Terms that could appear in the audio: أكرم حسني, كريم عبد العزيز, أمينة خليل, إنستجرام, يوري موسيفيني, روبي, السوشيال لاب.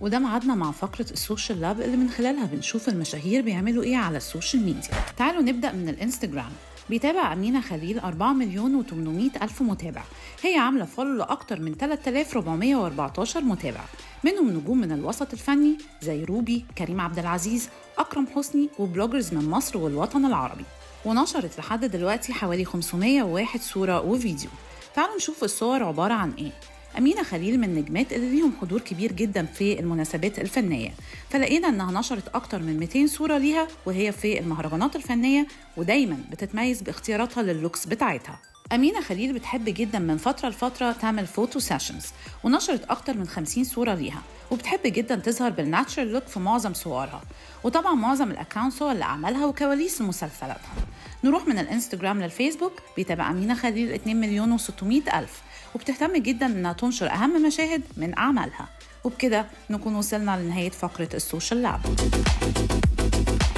وده معادنا مع فقرة السوشيال لاب اللي من خلالها بنشوف المشاهير بيعملوا ايه على السوشيال ميديا. تعالوا نبدأ من الانستجرام. بيتابع أمينة خليل 4,800,000 متابع، هي عاملة فولو لأكتر من 3,414 متابع، منهم نجوم من الوسط الفني زي روبي، كريم عبد العزيز، أكرم حسني، وبلوجرز من مصر والوطن العربي. ونشرت لحد دلوقتي حوالي 501 صورة وفيديو. تعالوا نشوف الصور عبارة عن ايه. أمينة خليل من النجمات اللي ليهم حضور كبير جدا في المناسبات الفنية، فلقينا أنها نشرت أكتر من 200 صورة ليها وهي في المهرجانات الفنية، ودايما بتتميز باختياراتها لللوكس بتاعتها. أمينة خليل بتحب جدا من فترة لفترة تعمل فوتو سيشنز، ونشرت أكتر من 50 صورة ليها، وبتحب جدا تظهر بالناتشرال لوك في معظم صورها، وطبعا معظم الأكاونتس هو اللي عملها وكواليس مسلسلاتها. نروح من الانستجرام للفيسبوك. بيتابع أمينة خليل 2,600,000، وبتهتم جدا إنها تنشر أهم مشاهد من أعمالها. وبكده نكون وصلنا لنهاية فقرة السوشيال لاب.